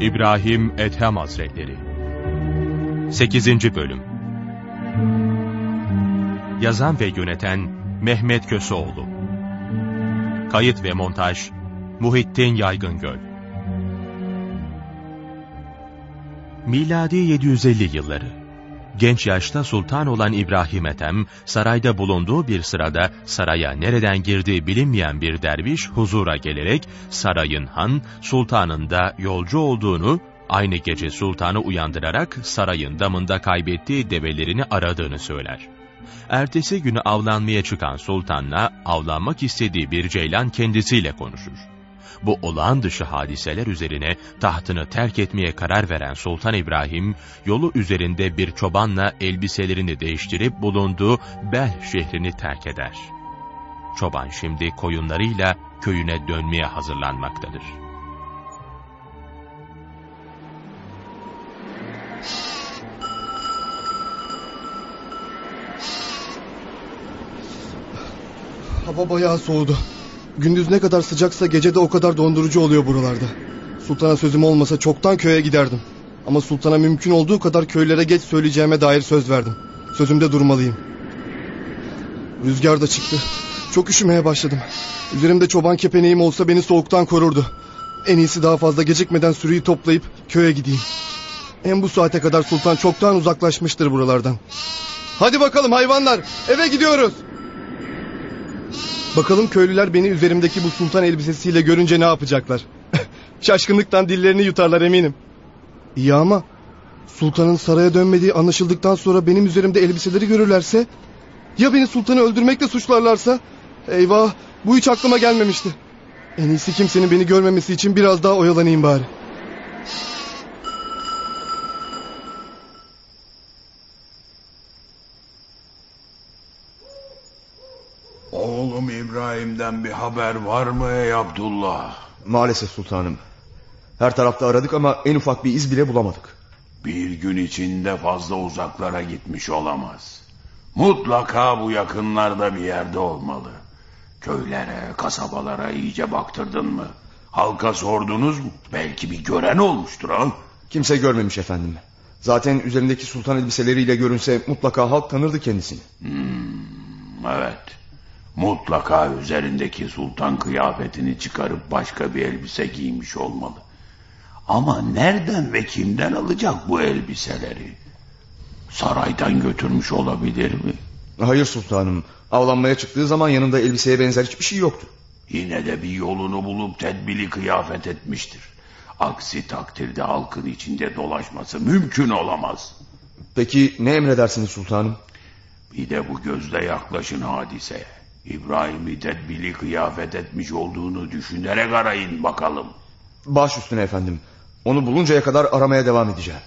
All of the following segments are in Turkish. İbrahim Ethem Hazretleri 8. Bölüm. Yazan ve yöneten Mehmet Köseoğlu. Kayıt ve montaj Muhittin Yaygıngöl. Miladi 750 yılları. Genç yaşta sultan olan İbrahim Ethem, sarayda bulunduğu bir sırada saraya nereden girdiği bilinmeyen bir derviş huzura gelerek sarayın han, sultanın da yolcu olduğunu, aynı gece sultanı uyandırarak sarayın damında kaybettiği develerini aradığını söyler. Ertesi günü avlanmaya çıkan sultanla avlanmak istediği bir ceylan kendisiyle konuşur. Bu olağan dışı hadiseler üzerine tahtını terk etmeye karar veren Sultan İbrahim, yolu üzerinde bir çobanla elbiselerini değiştirip bulunduğu Belh şehrini terk eder. Çoban şimdi koyunlarıyla köyüne dönmeye hazırlanmaktadır. Hava bayağı soğudu. Gündüz ne kadar sıcaksa gece de o kadar dondurucu oluyor buralarda. Sultana sözüm olmasa çoktan köye giderdim. Ama sultana mümkün olduğu kadar köylere geç söyleyeceğime dair söz verdim. Sözümde durmalıyım. Rüzgar da çıktı. Çok üşümeye başladım. Üzerimde çoban kepeneğim olsa beni soğuktan korurdu. En iyisi daha fazla gecikmeden sürüyü toplayıp köye gideyim. Hem bu saate kadar sultan çoktan uzaklaşmıştır buralardan. Hadi bakalım hayvanlar, eve gidiyoruz. Bakalım köylüler beni üzerimdeki bu sultan elbisesiyle görünce ne yapacaklar? Şaşkınlıktan dillerini yutarlar eminim. İyi ama sultanın saraya dönmediği anlaşıldıktan sonra benim üzerimde elbiseleri görürlerse? Ya beni sultanı öldürmekle suçlarlarsa? Eyvah, bu hiç aklıma gelmemişti. En iyisi kimsenin beni görmemesi için biraz daha oyalanayım bari. Oğlum İbrahim'den bir haber var mı ey Abdullah? Maalesef sultanım. Her tarafta aradık ama en ufak bir iz bile bulamadık. Bir gün içinde fazla uzaklara gitmiş olamaz. Mutlaka bu yakınlarda bir yerde olmalı. Köylere, kasabalara iyice baktırdın mı? Halka sordunuz mu? Belki bir gören olmuştur ha? Kimse görmemiş efendim. Zaten üzerindeki sultan elbiseleriyle görünse mutlaka halk tanırdı kendisini. Evet. Mutlaka üzerindeki sultan kıyafetini çıkarıp başka bir elbise giymiş olmalı. Ama nereden ve kimden alacak bu elbiseleri? Saraydan götürmüş olabilir mi? Hayır sultanım. Avlanmaya çıktığı zaman yanında elbiseye benzer hiçbir şey yoktu. Yine de bir yolunu bulup tedbirli kıyafet etmiştir. Aksi takdirde halkın içinde dolaşması mümkün olamaz. Peki ne emredersiniz sultanım? Bir de bu gözle yaklaşın hadiseye. İbrahim'i tedbirli kıyafet etmiş olduğunu düşünerek arayın bakalım. Baş üstüne efendim. Onu buluncaya kadar aramaya devam edeceğim.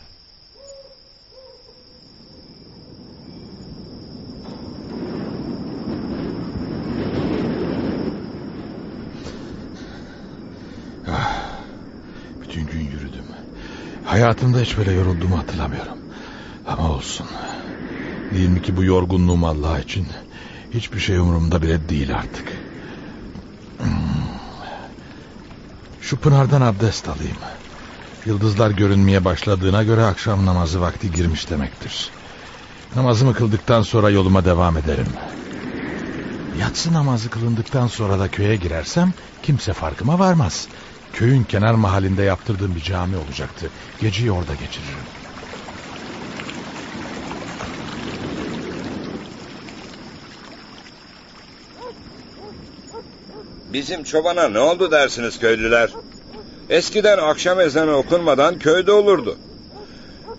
Bütün gün yürüdüm. Hayatımda hiç böyle yorulduğumu hatırlamıyorum. Ama olsun. Değil mi ki bu yorgunluğum Allah için... Hiçbir şey umurumda bile değil artık. Şu pınardan abdest alayım. Yıldızlar görünmeye başladığına göre akşam namazı vakti girmiş demektir. Namazımı kıldıktan sonra yoluma devam ederim. Yatsı namazı kılındıktan sonra da köye girersem kimse farkıma varmaz. Köyün kenar mahallinde yaptırdığım bir cami olacaktı. Geceyi orada geçiririm. Bizim çobana ne oldu dersiniz köylüler? Eskiden akşam ezanı okunmadan köyde olurdu.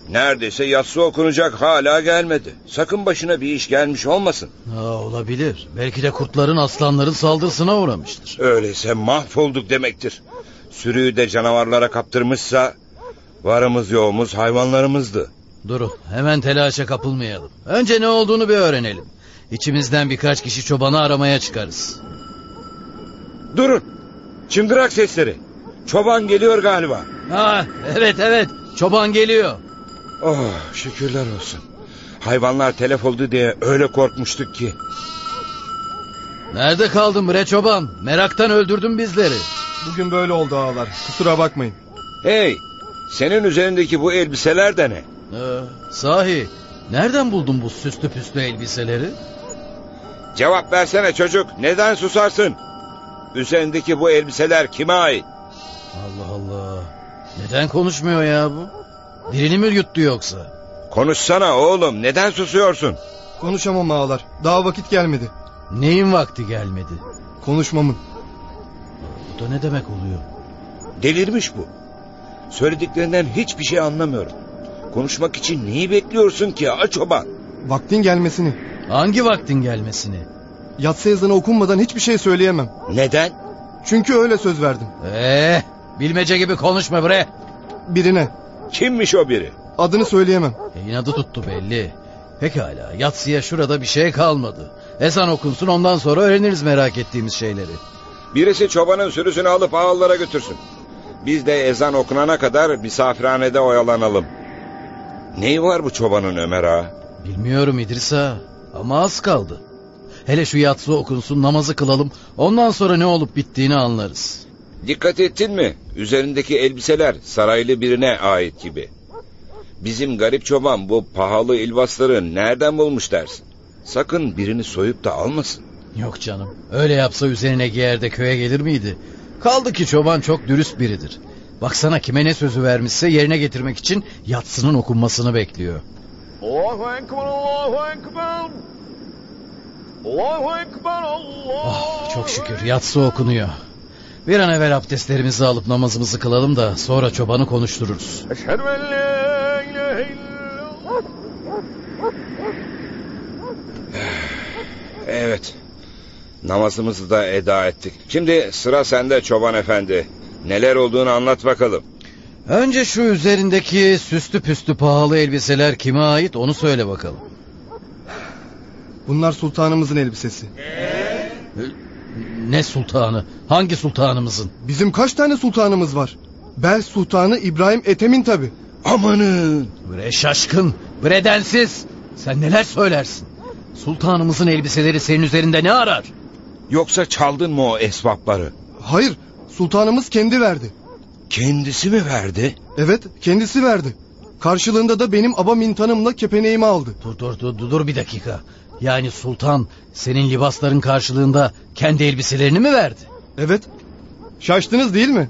Neredeyse yatsı okunacak hala gelmedi. Sakın başına bir iş gelmiş olmasın. Olabilir. Belki de kurtların, aslanların saldırısına uğramıştır. Öyleyse mahvolduk demektir. Sürüyü de canavarlara kaptırmışsa varımız yoğumuz hayvanlarımızdı. Durun, hemen telaşa kapılmayalım. Önce ne olduğunu bir öğrenelim. İçimizden birkaç kişi çobanı aramaya çıkarız. Durun. Çıngırak sesleri. Çoban geliyor galiba. Evet. Çoban geliyor. Oh, şükürler olsun. Hayvanlar telef oldu diye öyle korkmuştuk ki. Nerede kaldın bre çoban? Meraktan öldürdün bizleri. Bugün böyle oldu ağalar. Kusura bakmayın. Hey, Senin üzerindeki bu elbiseler de ne? Sahi nereden buldun bu süslü püslü elbiseleri? Cevap versene çocuk, neden susarsın? Üzerindeki bu elbiseler kime ait? Allah Allah, neden konuşmuyor ya bu? Birini mi yuttu yoksa? Konuşsana oğlum, neden susuyorsun? Konuşamam ağalar, daha vakit gelmedi. Neyin vakti gelmedi? Konuşmamın. Bu da ne demek oluyor? Delirmiş bu. Söylediklerinden hiçbir şey anlamıyorum. Konuşmak için neyi bekliyorsun ki ağa çoban? Vaktin gelmesini. Hangi vaktin gelmesini? Yatsı ezanı okunmadan hiçbir şey söyleyemem. Neden? Çünkü öyle söz verdim. Bilmece gibi konuşma bre. Birine. Kimmiş o biri? Adını söyleyemem. İnadı tuttu belli. Pekala, yatsıya şurada bir şey kalmadı. Ezan okunsun, ondan sonra öğreniriz merak ettiğimiz şeyleri. Birisi çobanın sürüsünü alıp ağalara götürsün. Biz de ezan okunana kadar misafirhanede oyalanalım. Neyi var bu çobanın Ömer ağa? Bilmiyorum İdris ağa, ama az kaldı. Hele şu yatsı okunsun, namazı kılalım, ondan sonra ne olup bittiğini anlarız. Dikkat ettin mi? Üzerindeki elbiseler saraylı birine ait gibi. Bizim garip çoban bu pahalı ilbasları nereden bulmuş dersin? Sakın birini soyup da almasın. Yok canım, öyle yapsa üzerine giyer de köye gelir miydi? Kaldı ki çoban çok dürüst biridir. Baksana kime ne sözü vermişse yerine getirmek için yatsının okunmasını bekliyor. Allahu Ekber, Allahu Ekber. Allahu Ekber, Allah. Çok şükür yatsı okunuyor. Bir an evvel abdestlerimizi alıp namazımızı kılalım da sonra çobanı konuştururuz. Evet, namazımızı da eda ettik. Şimdi sıra sende çoban efendi. Neler olduğunu anlat bakalım. Önce şu üzerindeki süslü püslü pahalı elbiseler kime ait onu söyle bakalım. Bunlar sultanımızın elbisesi. Ne sultanı? Hangi sultanımızın? Bizim kaç tane sultanımız var? Bel sultanı İbrahim Ethem'in tabi. Amanın! Bre şaşkın, bre densiz. Sen neler söylersin? Sultanımızın elbiseleri senin üzerinde ne arar? Yoksa çaldın mı o esvapları? Hayır, sultanımız kendi verdi. Kendisi mi verdi? Evet, kendisi verdi. Karşılığında da benim abamintanımla kepeneğimi aldı. Dur bir dakika. Yani sultan senin libasların karşılığında kendi elbiselerini mi verdi? Evet. Şaştınız değil mi?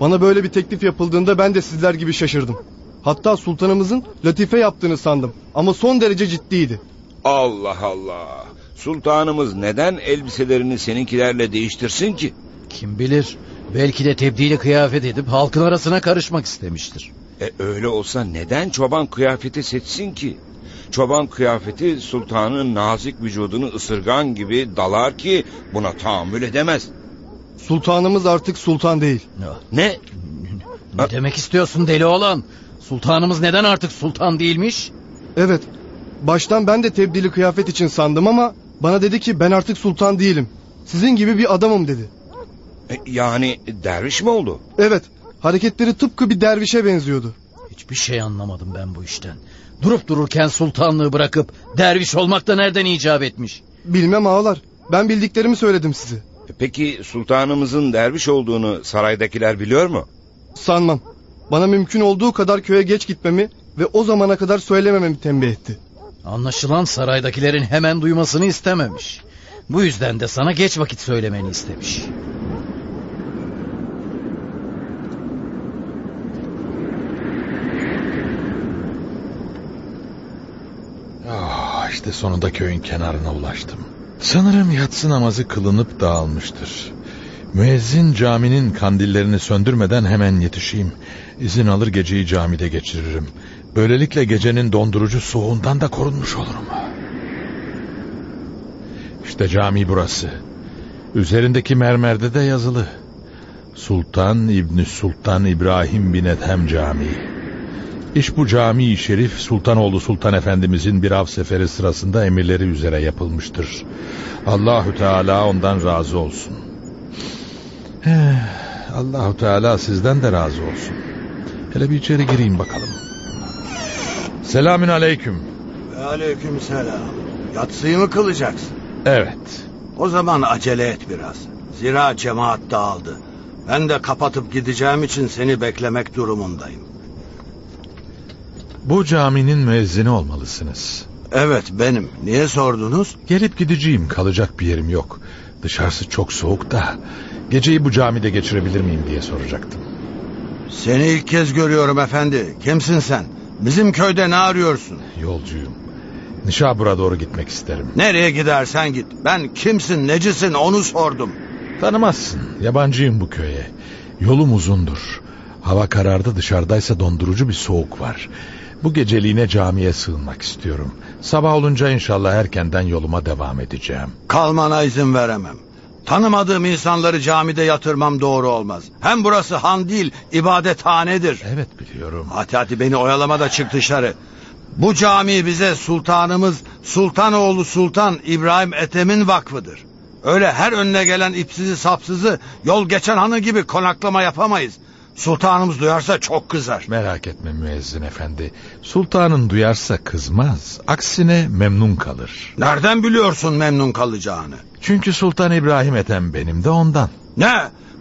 Bana böyle bir teklif yapıldığında ben de sizler gibi şaşırdım. Hatta sultanımızın latife yaptığını sandım. Ama son derece ciddiydi. Allah Allah. Sultanımız neden elbiselerini seninkilerle değiştirsin ki? Kim bilir. Belki de tebdili kıyafet edip halkın arasına karışmak istemiştir. Öyle olsa neden çoban kıyafeti seçsin ki? Çoban kıyafeti sultanın nazik vücudunu ısırgan gibi dalar ki buna tahammül edemez. Sultanımız artık sultan değil. Ne? Ne demek istiyorsun deli oğlan? Sultanımız neden artık sultan değilmiş? Evet. Baştan ben de tebdili kıyafet için sandım ama bana dedi ki ben artık sultan değilim. Sizin gibi bir adamım dedi. Yani derviş mi oldu? Evet. Hareketleri tıpkı bir dervişe benziyordu. Hiçbir şey anlamadım ben bu işten. Durup dururken sultanlığı bırakıp derviş olmak da nereden icap etmiş? Bilmem ağalar. Ben bildiklerimi söyledim size. Peki sultanımızın derviş olduğunu saraydakiler biliyor mu? Sanmam. Bana mümkün olduğu kadar köye geç gitmemi ve o zamana kadar söylemememi tembih etti. Anlaşılan saraydakilerin hemen duymasını istememiş. Bu yüzden de sana geç vakit söylemeni istemiş. İşte sonunda köyün kenarına ulaştım. Sanırım yatsı namazı kılınıp dağılmıştır. Müezzin caminin kandillerini söndürmeden hemen yetişeyim. İzin alır geceyi camide geçiririm. Böylelikle gecenin dondurucu soğuğundan da korunmuş olurum. İşte cami burası. Üzerindeki mermerde de yazılı. Sultan İbni Sultan İbrahim bin Ethem Camii. İş bu cami-i şerif Sultanoğlu Sultan Efendimizin bir av seferi sırasında emirleri üzere yapılmıştır. Allahu Teala ondan razı olsun. Allahu Teala sizden de razı olsun. Hele bir içeri gireyim bakalım. Selamün aleyküm. Ve aleyküm selam. Yatsıyı mı kılacaksın? Evet. O zaman acele et biraz. Zira cemaat dağıldı. Ben de kapatıp gideceğim için seni beklemek durumundayım. Bu caminin müezzini olmalısınız. Evet benim. Niye sordunuz? Gelip gideceğim, kalacak bir yerim yok. Dışarısı çok soğuk da geceyi bu camide geçirebilir miyim diye soracaktım. Seni ilk kez görüyorum efendi. Kimsin sen? Bizim köyde ne arıyorsun? Yolcuyum. Nişabur'a doğru gitmek isterim. Nereye gidersen git. Ben kimsin, necisin onu sordum. Tanımazsın. Yabancıyım bu köye. Yolum uzundur. Hava karardı, dışarıdaysa dondurucu bir soğuk var. Bu geceliğine camiye sığınmak istiyorum. Sabah olunca inşallah erkenden yoluma devam edeceğim. Kalmana izin veremem. Tanımadığım insanları camide yatırmam doğru olmaz. Hem burası han değil, ibadethanedir. Evet biliyorum. Hadi beni oyalama da çık dışarı. Bu cami bize sultanımız Sultanoğlu Sultan İbrahim Ethem'in vakfıdır. Öyle her önüne gelen ipsizi sapsızı yol geçen hanı gibi konaklama yapamayız. Sultanımız duyarsa çok kızar. Merak etme müezzin efendi. Sultanın duyarsa kızmaz. Aksine memnun kalır. Nereden biliyorsun memnun kalacağını? Çünkü Sultan İbrahim Ethem benim de ondan. Ne?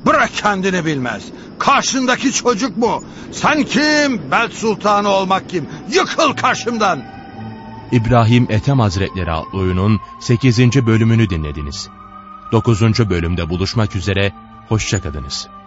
Bırak kendini bilmez. Karşındaki çocuk mu? Sen kim? Belt sultanı olmak kim? Yıkıl karşımdan. İbrahim Ethem Hazretleri adlı oyunun 8. bölümünü dinlediniz. 9. bölümde buluşmak üzere. Hoşça kalınız.